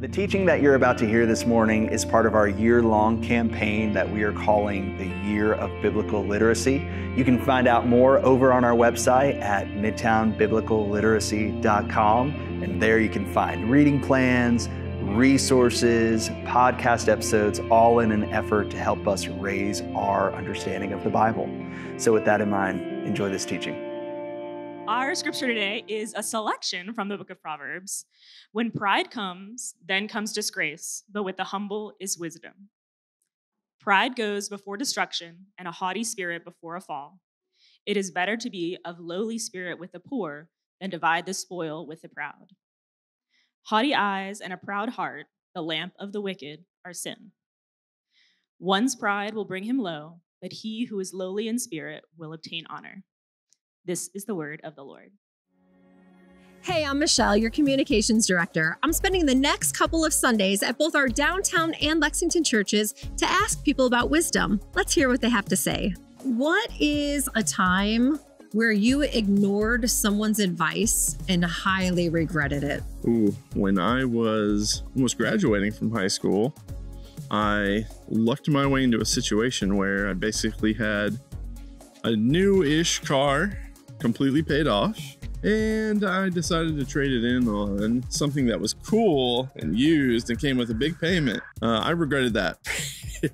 The teaching that you're about to hear this morning is part of our year-long campaign that we are calling the Year of Biblical Literacy. You can find out more over on our website at MidtownBiblicalLiteracy.com, and there you can find reading plans, resources, podcast episodes, all in an effort to help us raise our understanding of the Bible. So with that in mind, enjoy this teaching. Our scripture today is a selection from the book of Proverbs. When pride comes, then comes disgrace, but with the humble is wisdom. Pride goes before destruction, and a haughty spirit before a fall. It is better to be of lowly spirit with the poor than divide the spoil with the proud. Haughty eyes and a proud heart, the lamp of the wicked, are sin. One's pride will bring him low, but he who is lowly in spirit will obtain honor. This is the word of the Lord. Hey, I'm Michelle, your communications director. I'm spending the next couple of Sundays at both our downtown and Lexington churches to ask people about wisdom. Let's hear what they have to say. What is a time where you ignored someone's advice and highly regretted it? Ooh, when I was almost graduating from high school, I lucked my way into a situation where I basically had a new-ish car, completely paid off, and I decided to trade it in on something that was cool and used and came with a big payment. I regretted that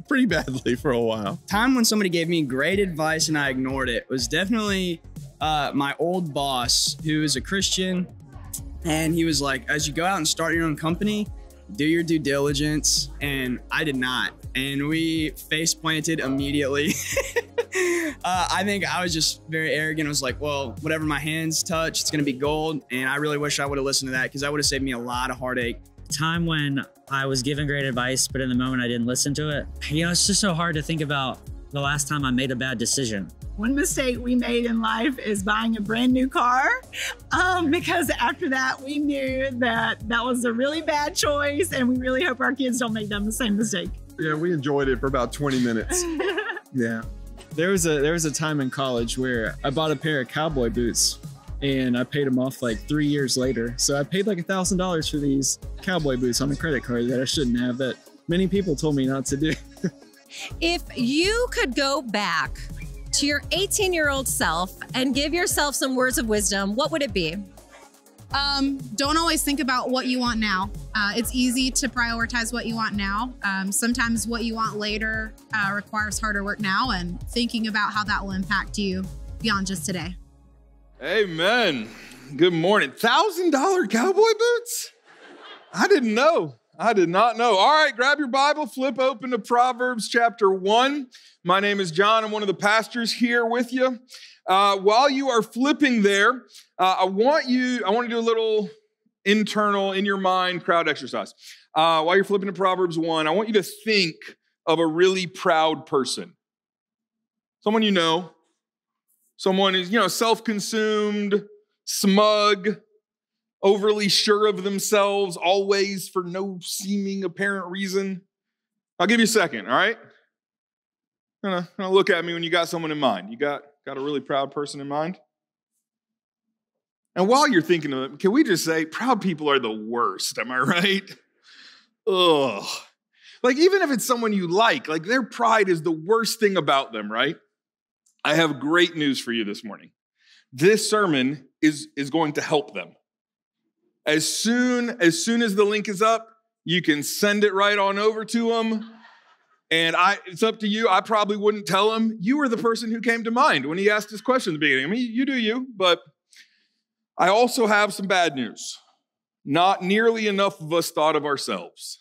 pretty badly for a while. Time when somebody gave me great advice and I ignored it was definitely my old boss, who is a Christian, and he was like, as you go out and start your own company, do your due diligence, and I did not. And we face planted immediately. I think I was just very arrogant. I was like, well, whatever my hands touch, it's gonna be gold. And I really wish I would have listened to that, because that would have saved me a lot of heartache. Time when I was given great advice, but in the moment I didn't listen to it. You know, it's just so hard to think about the last time I made a bad decision. One mistake we made in life is buying a brand new car, because after that we knew that that was a really bad choice, and we really hope our kids don't make the same mistake. Yeah, we enjoyed it for about 20 minutes. Yeah. There was a time in college where I bought a pair of cowboy boots and I paid them off like 3 years later. So I paid like $1,000 for these cowboy boots on a credit card that I shouldn't have, that many people told me not to do. If you could go back to your 18-year-old self and give yourself some words of wisdom, what would it be? Don't always think about what you want now. It's easy to prioritize what you want now. Sometimes what you want later requires harder work now, and thinking about how that will impact you beyond just today. Amen. Good morning. $1,000 cowboy boots? I didn't know. I did not know. All right, grab your Bible, flip open to Proverbs chapter 1. My name is John. I'm one of the pastors here with you. While you are flipping there, I want to do a little internal, in your mind, crowd exercise. While you're flipping to Proverbs 1, I want you to think of a really proud person. Someone you know. Someone who's, you know, self-consumed, smug, overly sure of themselves, always for no seeming apparent reason. I'll give you a second, all right? Gonna look at me when you got someone in mind. You got a really proud person in mind? And while you're thinking of it, can we just say proud people are the worst, am I right? Ugh. Like, even if it's someone you like their pride is the worst thing about them, right? I have great news for you this morning. This sermon is going to help them. As soon as the link is up, you can send it right on over to them. And it's up to you. I probably wouldn't tell him. You were the person who came to mind when he asked this question at the beginning. I mean, you do you, but I also have some bad news. Not nearly enough of us thought of ourselves.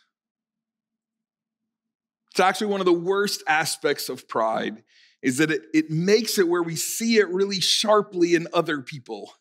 It's actually one of the worst aspects of pride, is that it makes it where we see it really sharply in other people.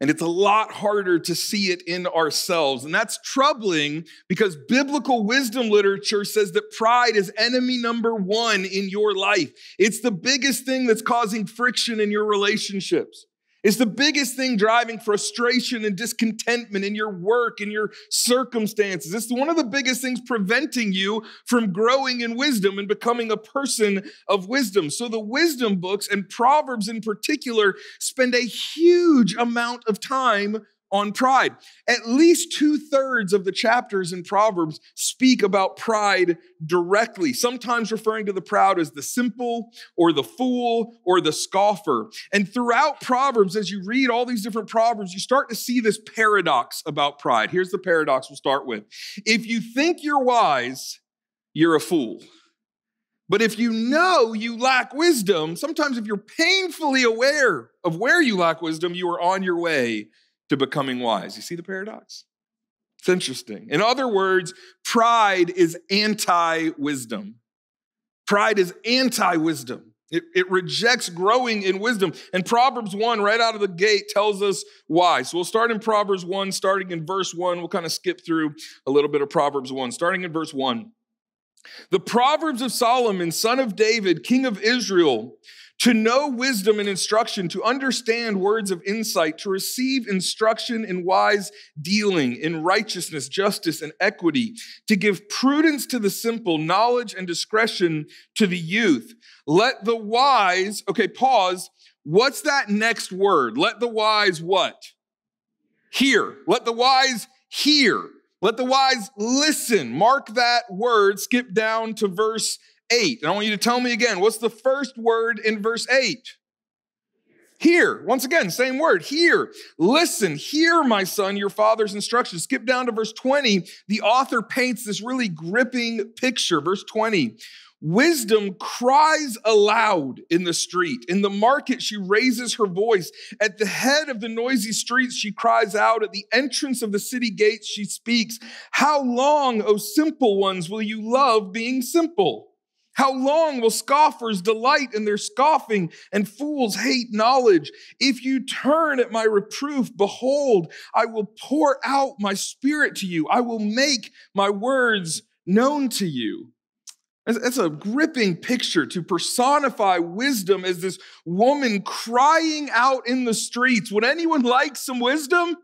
And it's a lot harder to see it in ourselves. And that's troubling, because biblical wisdom literature says that pride is enemy number one in your life. It's the biggest thing that's causing friction in your relationships. It's the biggest thing driving frustration and discontentment in your work, in your circumstances. It's one of the biggest things preventing you from growing in wisdom and becoming a person of wisdom. So the wisdom books, and Proverbs in particular, spend a huge amount of time on pride. At least 2/3 of the chapters in Proverbs speak about pride directly, sometimes referring to the proud as the simple or the fool or the scoffer. And throughout Proverbs, as you read all these different Proverbs, you start to see this paradox about pride. Here's the paradox we'll start with. If you think you're wise, you're a fool. But if you know you lack wisdom, sometimes if you're painfully aware of where you lack wisdom, you are on your way to becoming wise. You see the paradox? It's interesting. In other words, pride is anti-wisdom. Pride is anti-wisdom. It rejects growing in wisdom. And Proverbs 1, right out of the gate, tells us why. So we'll start in Proverbs 1, starting in verse 1. We'll kind of skip through a little bit of Proverbs 1, starting in verse 1. The Proverbs of Solomon, son of David, king of Israel, to know wisdom and instruction, to understand words of insight, to receive instruction in wise dealing, in righteousness, justice, and equity, to give prudence to the simple, knowledge and discretion to the youth. Let the wise, okay, pause. What's that next word? Let the wise what? Hear. Let the wise hear. Let the wise listen. Mark that word. Skip down to verse 8. And I want you to tell me again, what's the first word in verse 8? Hear. Once again, same word. Hear. Listen. Hear, my son, your father's instructions. Skip down to verse 20. The author paints this really gripping picture. Verse 20. Wisdom cries aloud in the street. In the market, she raises her voice. At the head of the noisy streets, she cries out. At the entrance of the city gates, she speaks. How long, O simple ones, will you love being simple? How long will scoffers delight in their scoffing and fools hate knowledge? If you turn at my reproof, behold, I will pour out my spirit to you. I will make my words known to you. That's a gripping picture to personify wisdom as this woman crying out in the streets. Would anyone like some wisdom?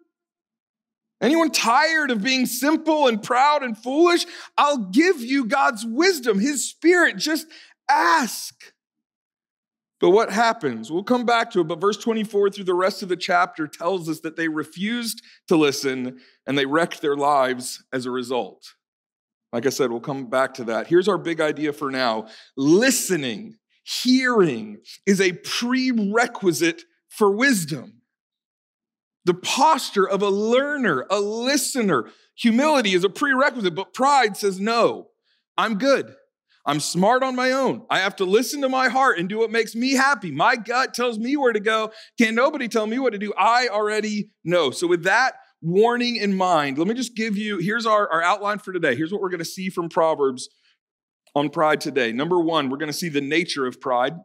Anyone tired of being simple and proud and foolish? I'll give you God's wisdom, his spirit. Just ask. But what happens? We'll come back to it. But verse 24 through the rest of the chapter tells us that they refused to listen and they wrecked their lives as a result. Like I said, we'll come back to that. Here's our big idea for now. Listening, hearing is a prerequisite for wisdom. The posture of a learner, a listener. Humility is a prerequisite, but pride says, no, I'm good. I'm smart on my own. I have to listen to my heart and do what makes me happy. My gut tells me where to go. Can't nobody tell me what to do. I already know. So with that warning in mind, let me just give you, here's our outline for today. Here's what we're going to see from Proverbs on pride today. Number one, we're going to see the nature of pride.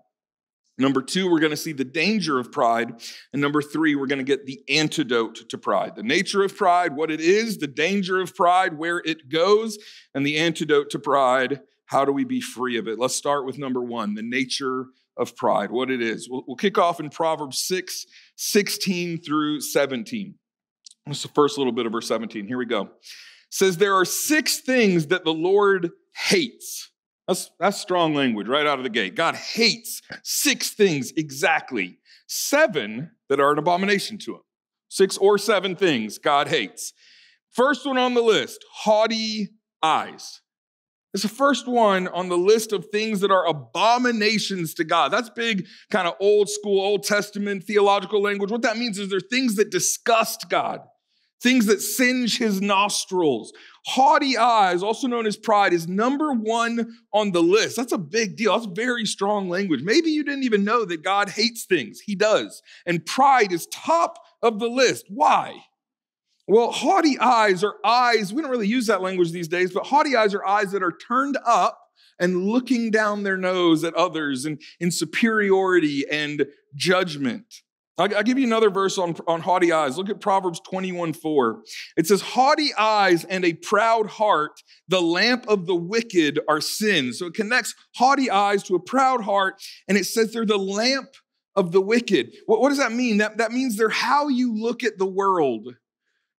Number two, we're going to see the danger of pride. And number three, we're going to get the antidote to pride. The nature of pride, what it is, the danger of pride, where it goes, and the antidote to pride, how do we be free of it? Let's start with number one, the nature of pride, what it is. We'll kick off in Proverbs 6, 16 through 17. That's the first little bit of verse 17. Here we go. It says, there are 6 things that the Lord hates. That's strong language right out of the gate. God hates 6 things exactly. 7 that are an abomination to him. 6 or 7 things God hates. First one on the list, haughty eyes. It's the first one on the list of things that are abominations to God. That's big, kind of old school, Old Testament theological language. What that means is there are things that disgust God, things that singe his nostrils. Haughty eyes, also known as pride, is number 1 on the list. That's a big deal. That's very strong language. Maybe you didn't even know that God hates things. He does. And pride is top of the list. Why? Well, haughty eyes are eyes, we don't really use that language these days, but haughty eyes are eyes that are turned up and looking down their nose at others and in superiority and judgment. I'll give you another verse on haughty eyes. Look at Proverbs 21:4. It says, haughty eyes and a proud heart, the lamp of the wicked are sin. So it connects haughty eyes to a proud heart, and it says they're the lamp of the wicked. What does that mean? That means they're how you look at the world.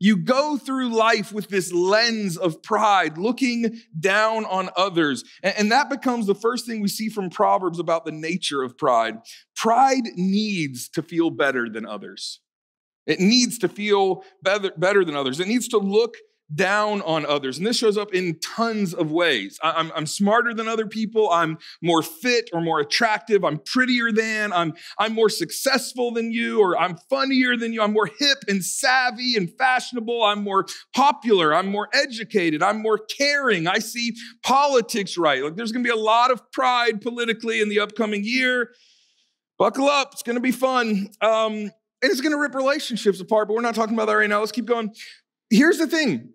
You go through life with this lens of pride, looking down on others. And that becomes the first thing we see from Proverbs about the nature of pride. Pride needs to feel better than others. It needs to feel better than others. It needs to look down on others. And this shows up in tons of ways. I'm smarter than other people. I'm more fit or more attractive. I'm prettier than. I'm more successful than you, or I'm funnier than you. I'm more hip and savvy and fashionable. I'm more popular. I'm more educated. I'm more caring. I see politics right. Like, there's going to be a lot of pride politically in the upcoming year. Buckle up. It's going to be fun. And it's going to rip relationships apart, but we're not talking about that right now. Let's keep going. Here's the thing.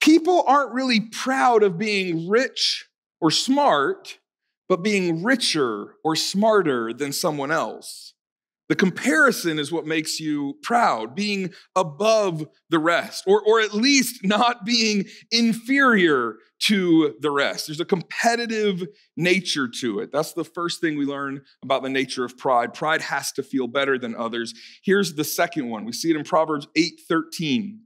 People aren't really proud of being rich or smart, but being richer or smarter than someone else. The comparison is what makes you proud, being above the rest, or at least not being inferior to the rest. There's a competitive nature to it. That's the first thing we learn about the nature of pride. Pride has to feel better than others. Here's the second one. We see it in Proverbs 8:13.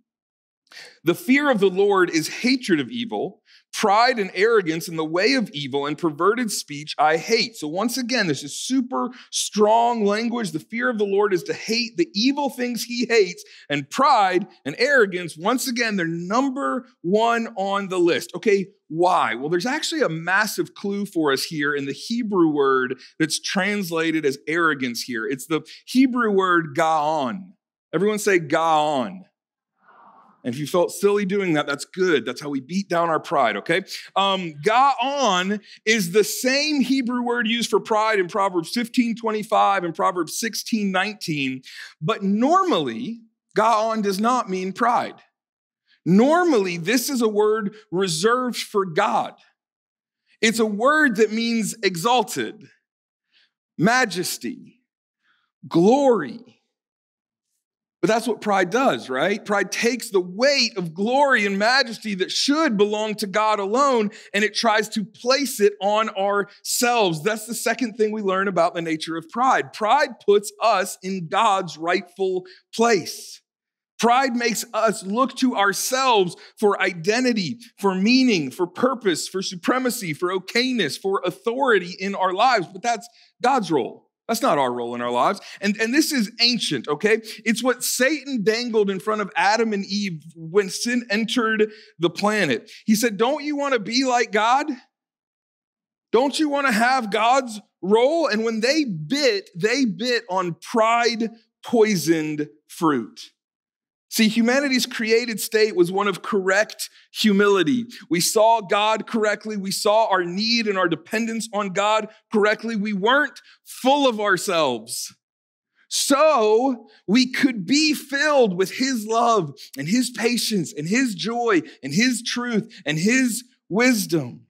The fear of the Lord is hatred of evil, pride and arrogance in the way of evil, and perverted speech I hate. So once again, this is super strong language. The fear of the Lord is to hate the evil things he hates, and pride and arrogance, once again, they're number one on the list. Okay, why? Well, there's actually a massive clue for us here in the Hebrew word that's translated as arrogance here. It's the Hebrew word ga'on. Everyone say ga'on. And if you felt silly doing that, that's good. That's how we beat down our pride, okay? Ga'on is the same Hebrew word used for pride in Proverbs 15:25 and Proverbs 16:19. But normally, ga'on does not mean pride. Normally, this is a word reserved for God. It's a word that means exalted, majesty, glory. But that's what pride does, right? Pride takes the weight of glory and majesty that should belong to God alone, and it tries to place it on ourselves. That's the second thing we learn about the nature of pride. Pride puts us in God's rightful place. Pride makes us look to ourselves for identity, for meaning, for purpose, for supremacy, for okayness, for authority in our lives. But that's God's role. That's not our role in our lives. And this is ancient, okay? It's what Satan dangled in front of Adam and Eve when sin entered the planet. He said, don't you want to be like God? Don't you want to have God's role? And when they bit on pride-poisoned fruit. See, humanity's created state was one of correct humility. We saw God correctly. We saw our need and our dependence on God correctly. We weren't full of ourselves. So we could be filled with his love and his patience and his joy and his truth and his wisdom.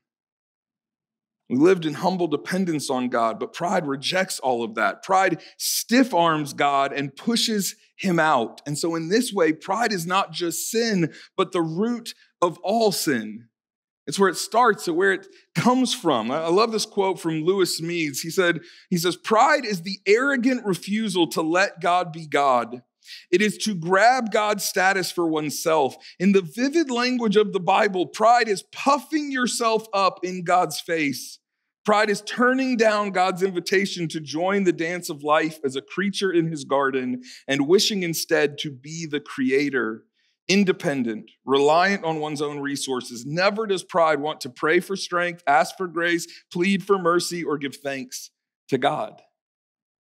We lived in humble dependence on God, but pride rejects all of that. Pride stiff-arms God and pushes him out. And so in this way, pride is not just sin, but the root of all sin. It's where it starts and where it comes from. I love this quote from Lewis Smedes. He says, pride is the arrogant refusal to let God be God. It is to grab God's status for oneself. In the vivid language of the Bible, pride is puffing yourself up in God's face. Pride is turning down God's invitation to join the dance of life as a creature in his garden and wishing instead to be the creator, independent, reliant on one's own resources. Never does pride want to pray for strength, ask for grace, plead for mercy, or give thanks to God,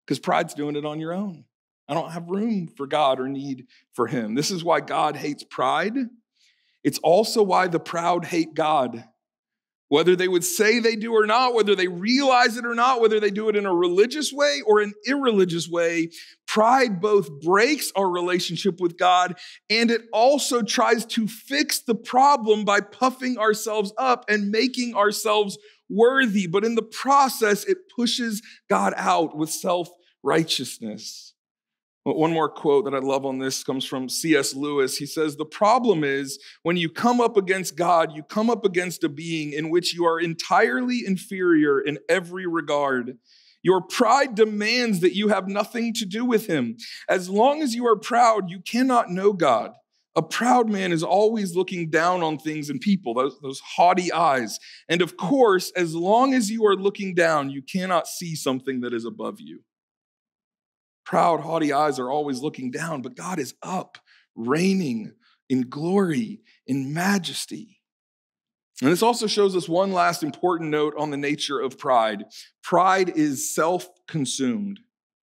because pride's doing it on your own. I don't have room for God or need for him. This is why God hates pride. It's also why the proud hate God. Whether they would say they do or not, whether they realize it or not, whether they do it in a religious way or an irreligious way, pride both breaks our relationship with God, and it also tries to fix the problem by puffing ourselves up and making ourselves worthy. But in the process, it pushes God out with self-righteousness. One more quote that I love on this comes from C.S. Lewis. He says, the problem is when you come up against God, you come up against a being in which you are entirely inferior in every regard. Your pride demands that you have nothing to do with him. As long as you are proud, you cannot know God. A proud man is always looking down on things and people, those haughty eyes. And of course, as long as you are looking down, you cannot see something that is above you. Proud, haughty eyes are always looking down, but God is up, reigning in glory, in majesty. And this also shows us one last important note on the nature of pride. Pride is self-consumed.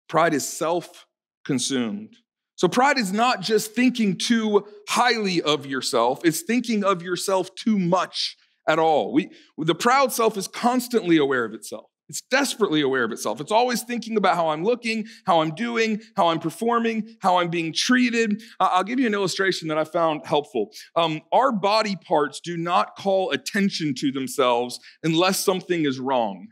Pride is self-consumed. So pride is not just thinking too highly of yourself, it's thinking of yourself too much at all. The proud self is constantly aware of itself. It's desperately aware of itself. It's always thinking about how I'm looking, how I'm doing, how I'm performing, how I'm being treated. I'll give you an illustration that I found helpful. Our body parts do not call attention to themselves unless something is wrong.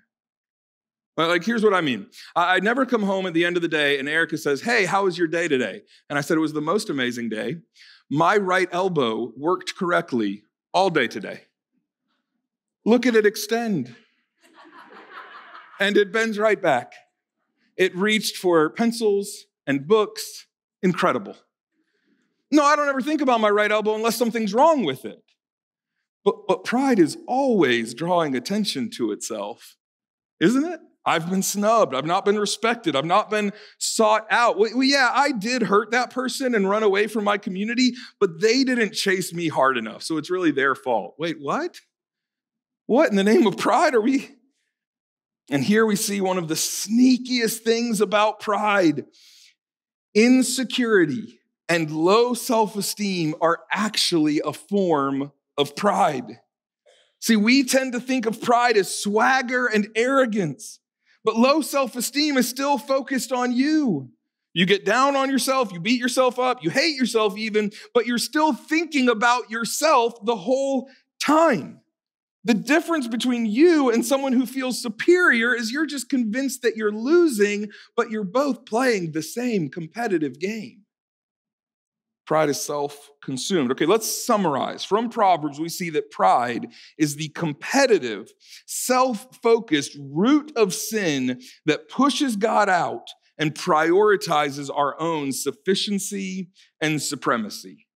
Like, here's what I mean. I never come home at the end of the day and Erica says, hey, how was your day today? And I said, it was the most amazing day. My right elbow worked correctly all day today. Look at it extend. And it bends right back. It reached for pencils and books. Incredible. No, I don't ever think about my right elbow unless something's wrong with it. But pride is always drawing attention to itself, isn't it? I've been snubbed. I've not been respected. I've not been sought out. Well, yeah, I did hurt that person and run away from my community, but they didn't chase me hard enough, so it's really their fault. Wait, what? What in the name of pride are we... And here we see one of the sneakiest things about pride. Insecurity and low self-esteem are actually a form of pride. See, we tend to think of pride as swagger and arrogance, but low self-esteem is still focused on you. You get down on yourself, you beat yourself up, you hate yourself even, but you're still thinking about yourself the whole time. The difference between you and someone who feels superior is you're just convinced that you're losing, but you're both playing the same competitive game. Pride is self-consumed. Okay, let's summarize. From Proverbs, we see that pride is the competitive, self-focused root of sin that pushes God out and prioritizes our own sufficiency and supremacy.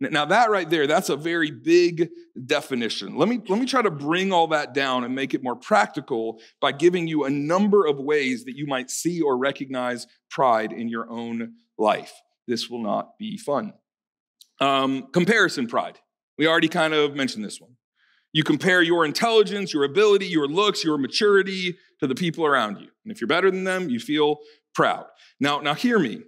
Now that right there, that's a very big definition. Let me try to bring all that down and make it more practical by giving you a number of ways that you might see or recognize pride in your own life. This will not be fun. Comparison pride. We already kind of mentioned this one. You compare your intelligence, your ability, your looks, your maturity to the people around you. And if you're better than them, you feel proud. Now hear me.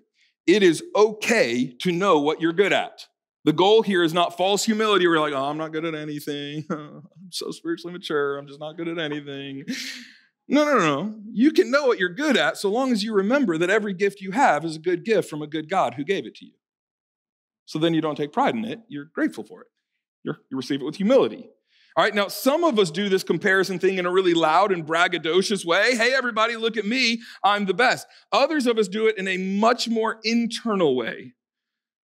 It is okay to know what you're good at. The goal here is not false humility. We're like, oh, I'm not good at anything. I'm so spiritually mature. I'm just not good at anything. No. You can know what you're good at so long as you remember that every gift you have is a good gift from a good God who gave it to you. So then you don't take pride in it. You're grateful for it. You receive it with humility. All right, now some of us do this comparison thing in a really loud and braggadocious way. Hey, everybody, look at me. I'm the best. Others of us do it in a much more internal way.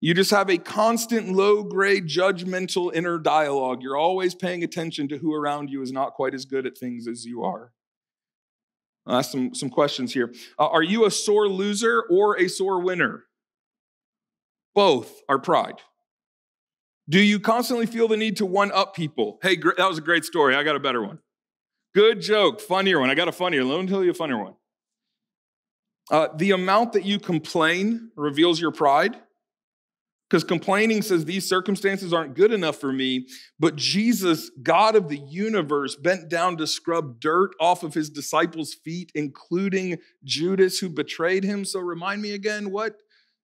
You just have a constant low-grade judgmental inner dialogue. You're always paying attention to who around you is not quite as good at things as you are. I'll ask some questions here. Are you a sore loser or a sore winner? Both are pride. Do you constantly feel the need to one-up people? Hey, that was a great story. I got a better one. Good joke, funnier one. I got a funnier one. Let me tell you a funnier one. The amount that you complain reveals your pride. Because complaining says these circumstances aren't good enough for me, but Jesus, God of the universe, bent down to scrub dirt off of his disciples' feet, including Judas who betrayed him. So remind me again, what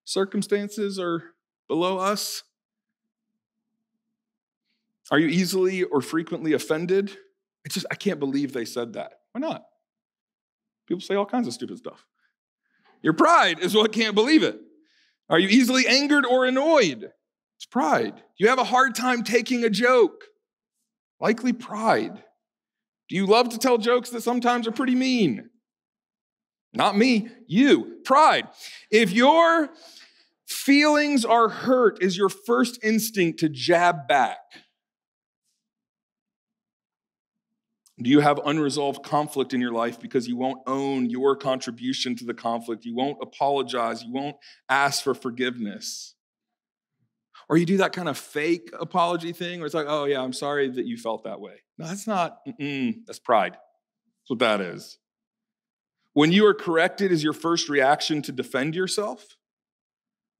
circumstances are below us? Are you easily or frequently offended? I can't believe they said that. Why not? People say all kinds of stupid stuff. Your pride is what can't believe it. Are you easily angered or annoyed? It's pride. Do you have a hard time taking a joke? Likely pride. Do you love to tell jokes that sometimes are pretty mean? Not me, you. Pride. If your feelings are hurt, is your first instinct to jab back? Do you have unresolved conflict in your life because you won't own your contribution to the conflict? You won't apologize. You won't ask for forgiveness. Or you do that kind of fake apology thing where it's like, oh, yeah, I'm sorry that you felt that way. No, that's not. That's pride. That's what that is. When you are corrected, is your first reaction to defend yourself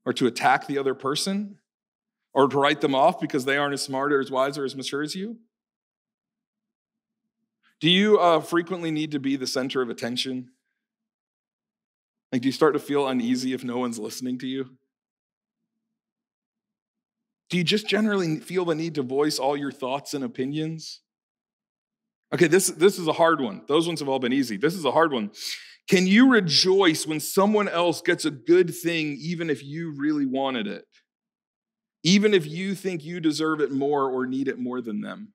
or to attack the other person or to write them off because they aren't as smart or as wise or as mature as you? Do you frequently need to be the center of attention? Like, do you start to feel uneasy if no one's listening to you? Do you just generally feel the need to voice all your thoughts and opinions? Okay, this is a hard one. Those ones have all been easy. This is a hard one. Can you rejoice when someone else gets a good thing, even if you really wanted it? Even if you think you deserve it more or need it more than them?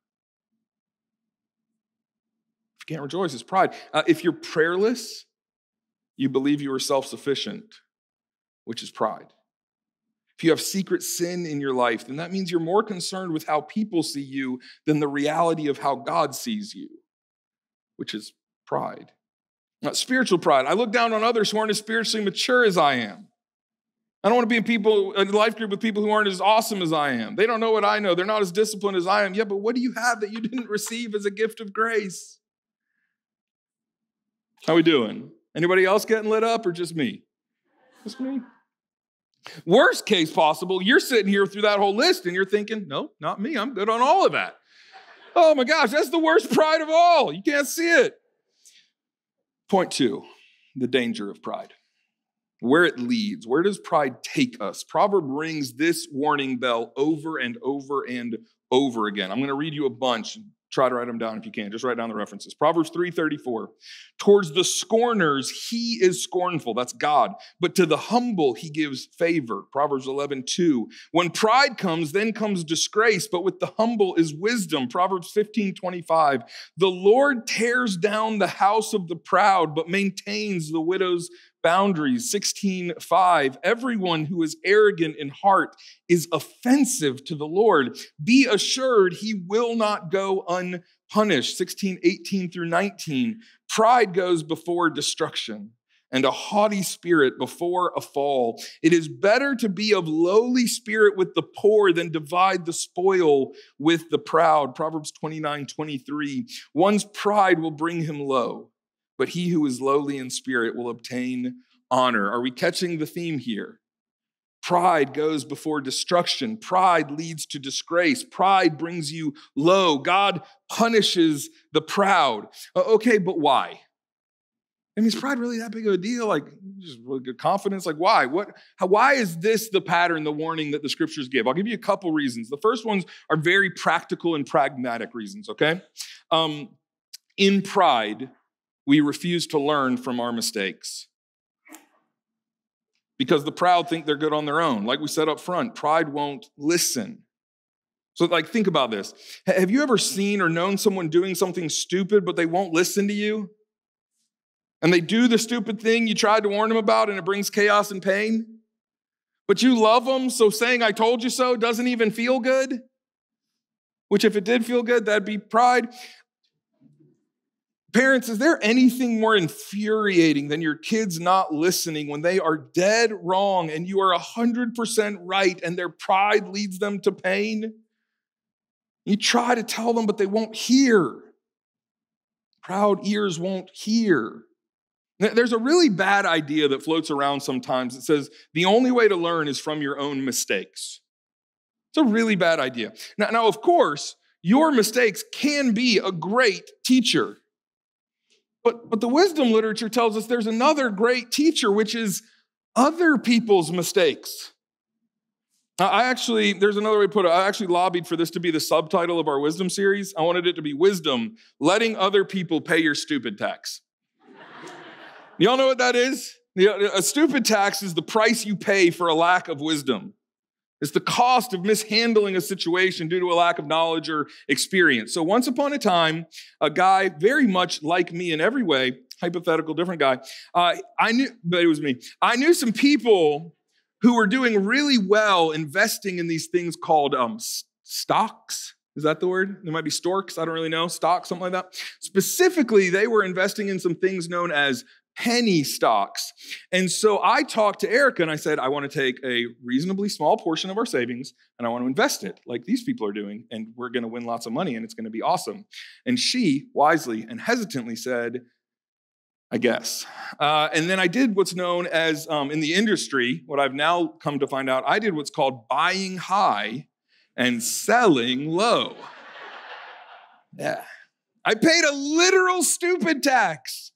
If you can't rejoice, it's pride. If you're prayerless, you believe you are self-sufficient, which is pride. If you have secret sin in your life, then that means you're more concerned with how people see you than the reality of how God sees you, which is pride. Not spiritual pride. I look down on others who aren't as spiritually mature as I am. I don't want to be in a life group with people who aren't as awesome as I am. They don't know what I know. They're not as disciplined as I am. Yeah, but what do you have that you didn't receive as a gift of grace? How we doing? Anybody else getting lit up or just me? Just me? Worst case possible, you're sitting here through that whole list and you're thinking, no, not me. I'm good on all of that. Oh my gosh, that's the worst pride of all. You can't see it. Point two, the danger of pride, where it leads. Where does pride take us? Proverbs rings this warning bell over and over and over again. I'm going to read you a bunch. Try to write them down if you can. Just write down the references. Proverbs 3:34. Towards the scorners, he is scornful. That's God. But to the humble, he gives favor. Proverbs 11:2. When pride comes, then comes disgrace. But with the humble is wisdom. Proverbs 15:25. The Lord tears down the house of the proud, but maintains the widow's boundaries. 16:5. Everyone who is arrogant in heart is offensive to the Lord. Be assured he will not go unpunished. 16:18-19. Pride goes before destruction, and a haughty spirit before a fall. It is better to be of lowly spirit with the poor than divide the spoil with the proud. Proverbs 29:23. One's pride will bring him low, but he who is lowly in spirit will obtain honor. Are we catching the theme here? Pride goes before destruction. Pride leads to disgrace. Pride brings you low. God punishes the proud. Okay, but why? I mean, is pride really that big of a deal? Like, just really good confidence? Like, why? Why is this the pattern, the warning that the scriptures give? I'll give you a couple reasons. The first ones are very practical and pragmatic reasons, okay? In pride, we refuse to learn from our mistakes because the proud think they're good on their own. Like we said up front, pride won't listen. So like, think about this. Have you ever seen or known someone doing something stupid, but they won't listen to you? And they do the stupid thing you tried to warn them about, and it brings chaos and pain. But you love them, so saying I told you so doesn't even feel good, which if it did feel good, that'd be pride. Parents, is there anything more infuriating than your kids not listening when they are dead wrong and you are 100% right and their pride leads them to pain? You try to tell them, but they won't hear. Proud ears won't hear. There's a really bad idea that floats around sometimes. It says the only way to learn is from your own mistakes. It's a really bad idea. Now, of course, your mistakes can be a great teacher. But the wisdom literature tells us there's another great teacher, which is other people's mistakes. There's another way to put it. I actually lobbied for this to be the subtitle of our wisdom series. I wanted it to be Wisdom, Letting Other People Pay Your Stupid Tax. Y'all know what that is? A stupid tax is the price you pay for a lack of wisdom. It's the cost of mishandling a situation due to a lack of knowledge or experience. So once upon a time, a guy very much like me in every way, hypothetical, different guy, I knew some people who were doing really well investing in these things called stocks. Is that the word? There might be storks. I don't really know. Stocks, something like that. Specifically, they were investing in some things known as penny stocks. And so I talked to Erica and I said, I want to take a reasonably small portion of our savings and I want to invest it like these people are doing, and we're going to win lots of money and it's going to be awesome. And she wisely and hesitantly said, I guess. And then I did what's known as, in the industry, what I've now come to find out, I did what's called buying high and selling low. Yeah. I paid a literal stupid tax.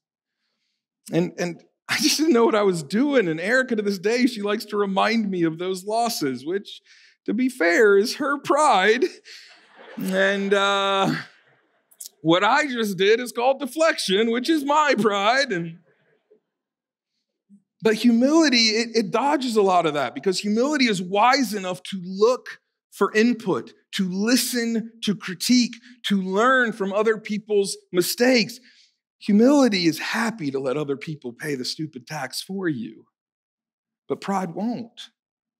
And I just didn't know what I was doing. And Erica, to this day, she likes to remind me of those losses, which, to be fair, is her pride. And what I just did is called deflection, which is my pride. But humility, it dodges a lot of that, because humility is wise enough to look for input, to listen, to critique, to learn from other people's mistakes. Humility is happy to let other people pay the stupid tax for you, but pride won't,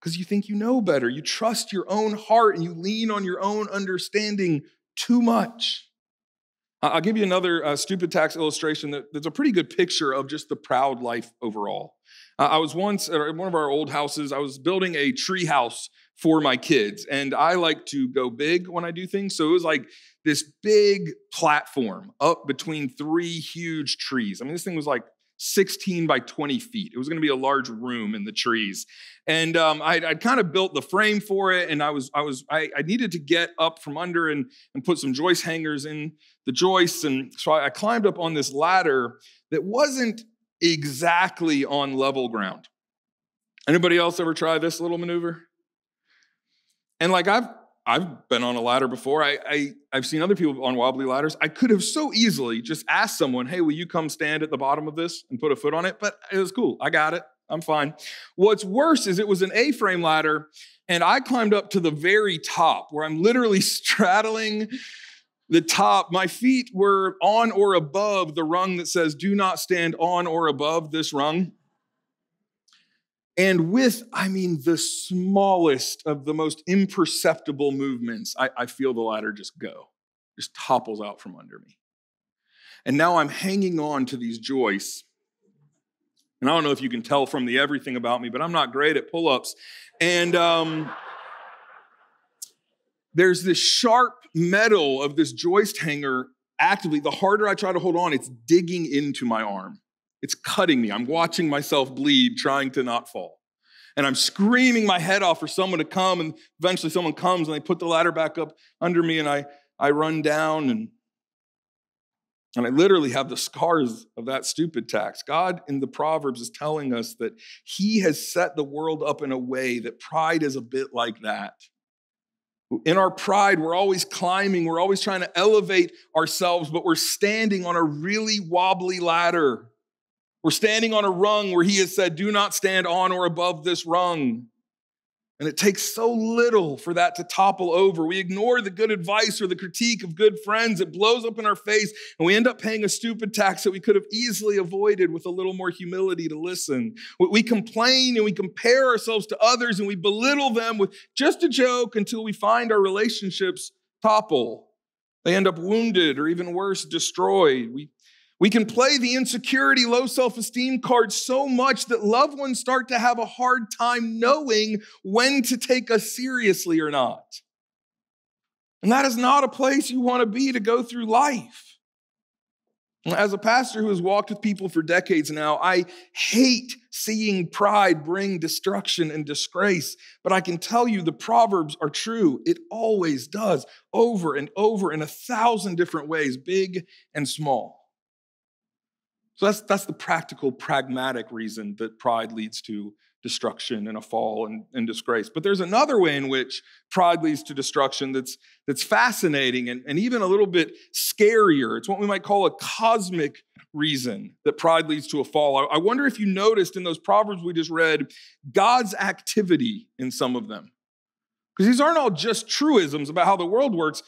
because you think you know better. You trust your own heart and you lean on your own understanding too much. I'll give you another stupid tax illustration that's a pretty good picture of just the proud life overall. I was once at one of our old houses. I was building a tree house for my kids, and I like to go big when I do things, so it was like this big platform up between three huge trees. I mean, this thing was like 16 by 20 feet. It was going to be a large room in the trees. And I'd kind of built the frame for it, and I needed to get up from under and put some joist hangers in the joists. And so I climbed up on this ladder that wasn't exactly on level ground. Anybody else ever try this little maneuver? And like I've been on a ladder before. I've seen other people on wobbly ladders. I could have so easily just asked someone, hey, will you come stand at the bottom of this and put a foot on it? But it was cool. I got it. I'm fine. What's worse is it was an A-frame ladder, and I climbed up to the very top where I'm literally straddling the top. My feet were on or above the rung that says, do not stand on or above this rung. And with, I mean, the smallest of the most imperceptible movements, I feel the ladder just go, just topples out from under me. And now I'm hanging on to these joists. And I don't know if you can tell from the everything about me, but I'm not great at pull-ups. And there's this sharp metal of this joist hanger actively. The harder I try to hold on, it's digging into my arm. It's cutting me. I'm watching myself bleed, trying to not fall. And I'm screaming my head off for someone to come, and eventually someone comes, and they put the ladder back up under me, and I run down, and I literally have the scars of that stupid tax. God in the Proverbs is telling us that he has set the world up in a way that pride is a bit like that. In our pride, we're always climbing. We're always trying to elevate ourselves, but we're standing on a really wobbly ladder. We're standing on a rung where he has said, do not stand on or above this rung. And it takes so little for that to topple over. We ignore the good advice or the critique of good friends. It blows up in our face, and we end up paying a stupid tax that we could have easily avoided with a little more humility to listen. We complain and we compare ourselves to others, and we belittle them with just a joke until we find our relationships topple. They end up wounded or, even worse, destroyed. We can play the insecurity, low self-esteem card so much that loved ones start to have a hard time knowing when to take us seriously or not. And that is not a place you want to be to go through life. As a pastor who has walked with people for decades now, I hate seeing pride bring destruction and disgrace, but I can tell you the Proverbs are true. It always does, over and over in 1,000 different ways, big and small. So that's the practical, pragmatic reason that pride leads to destruction and a fall and disgrace. But there's another way in which pride leads to destruction that's fascinating and even a little bit scarier. It's what we might call a cosmic reason that pride leads to a fall. I wonder if you noticed in those Proverbs we just read, God's activity in some of them. Because these aren't all just truisms about how the world works.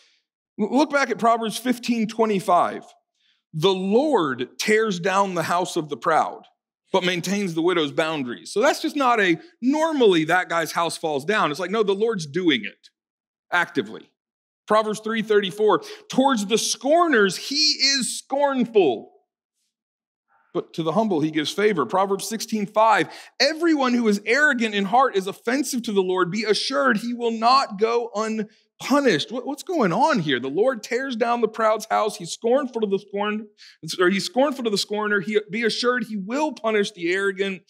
Look back at Proverbs 15:25. The Lord tears down the house of the proud, but maintains the widow's boundaries. So that's just not a, normally that guy's house falls down. It's like, no, the Lord's doing it actively. Proverbs 3:34, towards the scorners, he is scornful, but to the humble, he gives favor. Proverbs 16:5, everyone who is arrogant in heart is offensive to the Lord. Be assured he will not go unpunished. punished. What's going on here? The Lord tears down the proud's house. He's scornful to the scorn, or he's scornful to the scorner. He, be assured he will punish the arrogant.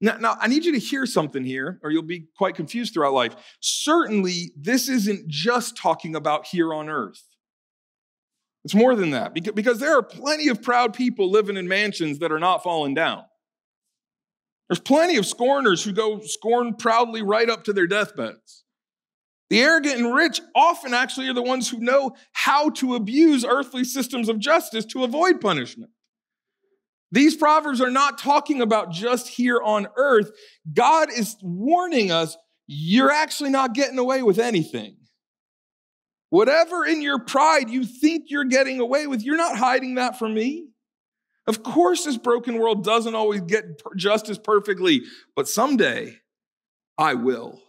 Now, I need you to hear something here, or you'll be quite confused throughout life. Certainly, this isn't just talking about here on earth. It's more than that, because there are plenty of proud people living in mansions that are not falling down. There's plenty of scorners who go scorn proudly right up to their deathbeds. The arrogant and rich often actually are the ones who know how to abuse earthly systems of justice to avoid punishment. These proverbs are not talking about just here on earth. God is warning us, you're actually not getting away with anything. Whatever in your pride you think you're getting away with, you're not hiding that from me. Of course, this broken world doesn't always get justice perfectly, but someday I will.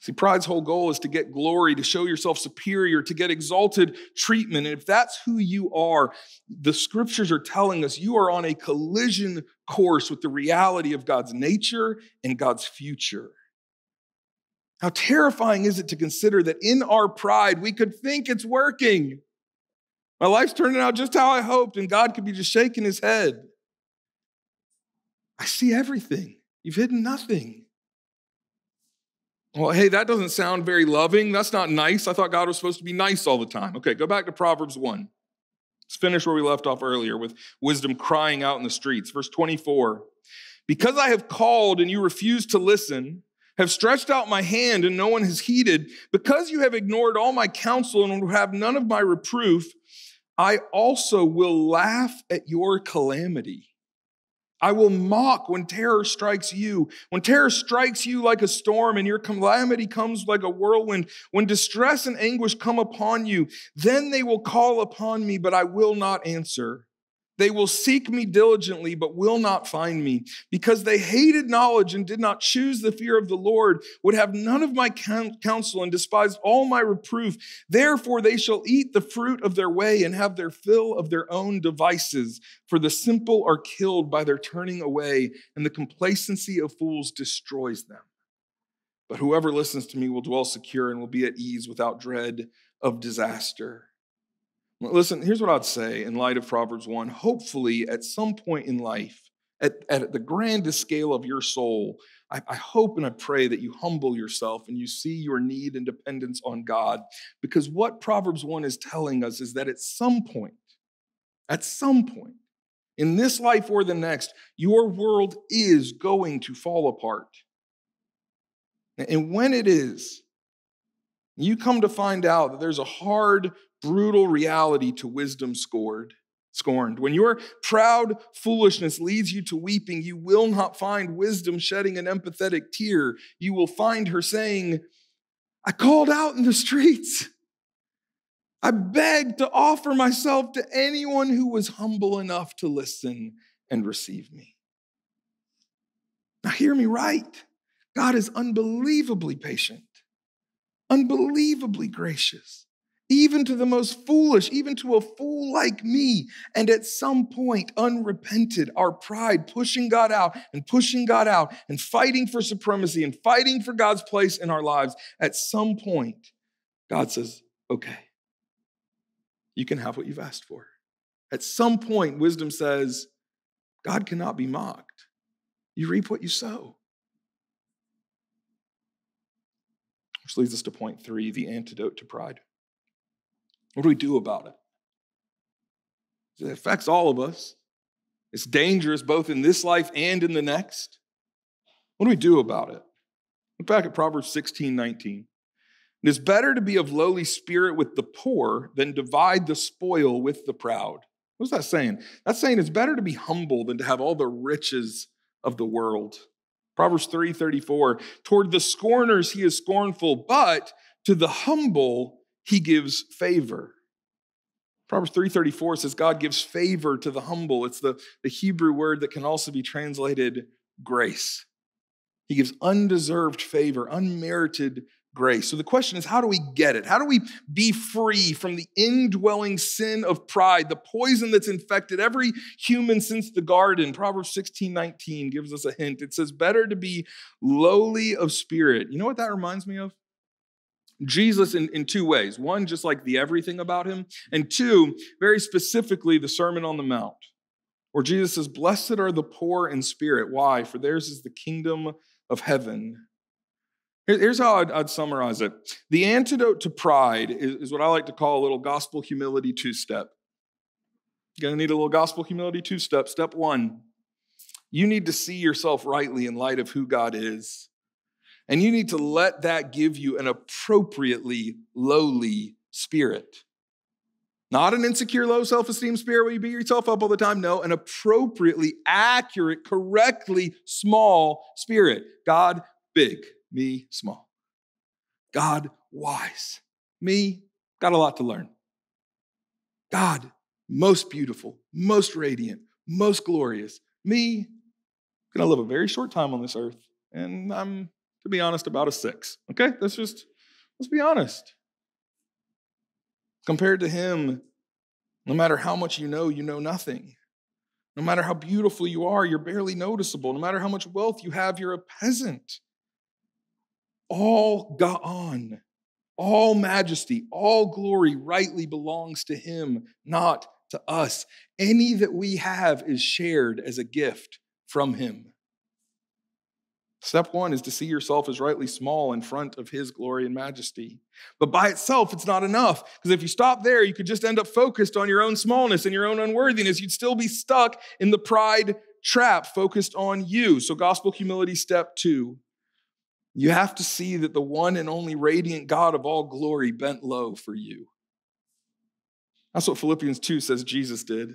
See, pride's whole goal is to get glory, to show yourself superior, to get exalted treatment. And if that's who you are, the scriptures are telling us you are on a collision course with the reality of God's nature and God's future. How terrifying is it to consider that in our pride, we could think it's working. My life's turning out just how I hoped, and God could be just shaking his head. I see everything. You've hidden nothing. Well, hey, that doesn't sound very loving. That's not nice. I thought God was supposed to be nice all the time. Okay, go back to Proverbs 1. Let's finish where we left off earlier with wisdom crying out in the streets. Verse 24, because I have called and you refuse to listen, have stretched out my hand and no one has heeded, because you have ignored all my counsel and will have none of my reproof, I also will laugh at your calamity. I will mock when terror strikes you, like a storm and your calamity comes like a whirlwind, when distress and anguish come upon you, then they will call upon me, but I will not answer. They will seek me diligently, but will not find me, because they hated knowledge and did not choose the fear of the Lord, would have none of my counsel and despised all my reproof. Therefore, they shall eat the fruit of their way and have their fill of their own devices. For the simple are killed by their turning away, and the complacency of fools destroys them. But whoever listens to me will dwell secure and will be at ease without dread of disaster. Listen, here's what I'd say in light of Proverbs 1. Hopefully, at some point in life, at the grandest scale of your soul, I hope and I pray that you humble yourself and you see your need and dependence on God. Because what Proverbs 1 is telling us is that at some point, in this life or the next, your world is going to fall apart. And when it is, you come to find out that there's a hard, brutal reality to wisdom scorned. When your proud foolishness leads you to weeping, you will not find wisdom shedding an empathetic tear. You will find her saying, I called out in the streets. I begged to offer myself to anyone who was humble enough to listen and receive me. Now hear me right. God is unbelievably patient, unbelievably gracious. Even to the most foolish, even to a fool like me. And at some point, unrepented, our pride pushing God out and fighting for supremacy and fighting for God's place in our lives. At some point, God says, okay, you can have what you've asked for. At some point, wisdom says, God cannot be mocked. You reap what you sow. Which leads us to point 3, the antidote to pride. What do we do about it? It affects all of us. It's dangerous both in this life and in the next. What do we do about it? Look back at Proverbs 16:19. It is better to be of lowly spirit with the poor than divide the spoil with the proud. What's that saying? That's saying it's better to be humble than to have all the riches of the world. Proverbs 3:34. Toward the scorners he is scornful, but to the humble he gives favor. Proverbs 3:34 says God gives favor to the humble. It's the Hebrew word that can also be translated grace. He gives undeserved favor, unmerited grace. So the question is, how do we get it? How do we be free from the indwelling sin of pride, the poison that's infected every human since the garden? Proverbs 16:19 gives us a hint. It says, better to be lowly of spirit. You know what that reminds me of? Jesus in two ways. One, just like the everything about him. And two, very specifically, the Sermon on the Mount, where Jesus says, blessed are the poor in spirit. Why? For theirs is the kingdom of heaven. Here's how I'd summarize it. The antidote to pride is what I like to call a little gospel humility two-step. You're going to need a little gospel humility two-step. Step one, you need to see yourself rightly in light of who God is. And you need to let that give you an appropriately lowly spirit. Not an insecure, low self-esteem spirit where you beat yourself up all the time. No, an appropriately accurate, correctly small spirit. God, big. Me, small. God, wise. Me, got a lot to learn. God, most beautiful, most radiant, most glorious. Me, gonna live a very short time on this earth, and I'm, to be honest, about a 6. Okay, let's be honest. Compared to him, no matter how much you know nothing. No matter how beautiful you are, you're barely noticeable. No matter how much wealth you have, you're a peasant. All gone, all majesty, all glory rightly belongs to him, not to us. Any that we have is shared as a gift from him. Step one is to see yourself as rightly small in front of his glory and majesty. But by itself, it's not enough. Because if you stop there, you could just end up focused on your own smallness and your own unworthiness. You'd still be stuck in the pride trap, focused on you. So gospel humility, step two. You have to see that the one and only radiant God of all glory bent low for you. That's what Philippians 2 says Jesus did.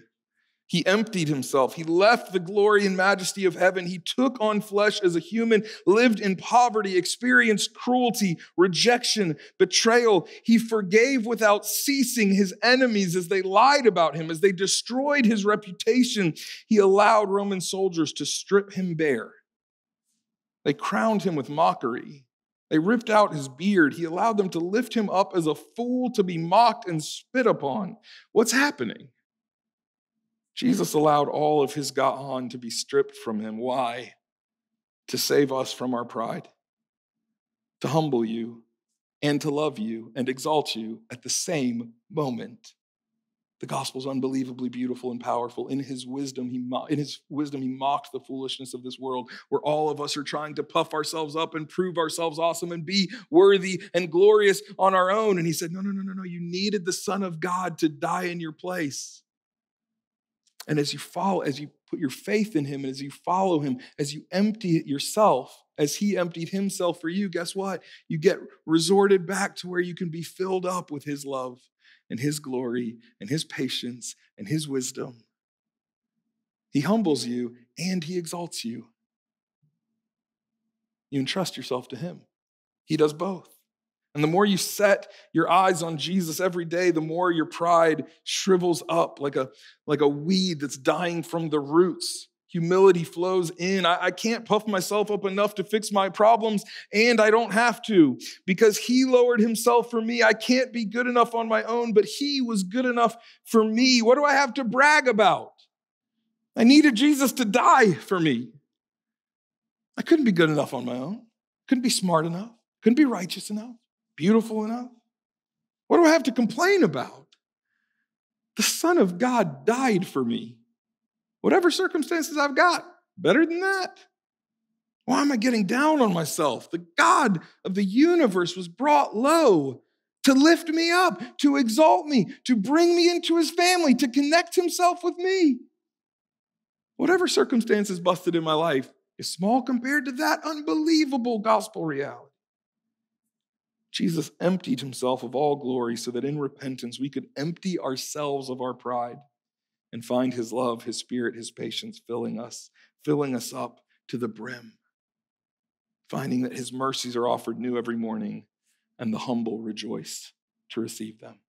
He emptied himself. He left the glory and majesty of heaven. He took on flesh as a human, lived in poverty, experienced cruelty, rejection, betrayal. He forgave without ceasing his enemies as they lied about him, as they destroyed his reputation. He allowed Roman soldiers to strip him bare. They crowned him with mockery. They ripped out his beard. He allowed them to lift him up as a fool to be mocked and spit upon. What's happening? Jesus allowed all of his ga'on to be stripped from him. Why? To save us from our pride, to humble you, and to love you and exalt you at the same moment. The gospel's unbelievably beautiful and powerful. In his wisdom, he mocked the foolishness of this world, where all of us are trying to puff ourselves up and prove ourselves awesome and be worthy and glorious on our own. And he said, no. You needed the Son of God to die in your place. And as you follow, as you put your faith in him, and as you follow him, as you empty yourself, as he emptied himself for you, guess what? You get resorted back to where you can be filled up with his love, and his glory, and his patience, and his wisdom. He humbles you, and he exalts you. You entrust yourself to him. He does both. And the more you set your eyes on Jesus every day, the more your pride shrivels up like a weed that's dying from the roots. Humility flows in. I can't puff myself up enough to fix my problems, and I don't have to, because he lowered himself for me. I can't be good enough on my own, but he was good enough for me. What do I have to brag about? I needed Jesus to die for me. I couldn't be good enough on my own. Couldn't be smart enough. Couldn't be righteous enough. Beautiful enough. What do I have to complain about? The Son of God died for me. Whatever circumstances I've got, better than that. Why am I getting down on myself? The God of the universe was brought low to lift me up, to exalt me, to bring me into his family, to connect himself with me. Whatever circumstances busted in my life is small compared to that unbelievable gospel reality. Jesus emptied himself of all glory so that in repentance we could empty ourselves of our pride and find his love, his spirit, his patience filling us up to the brim. Finding that his mercies are offered new every morning, and the humble rejoice to receive them.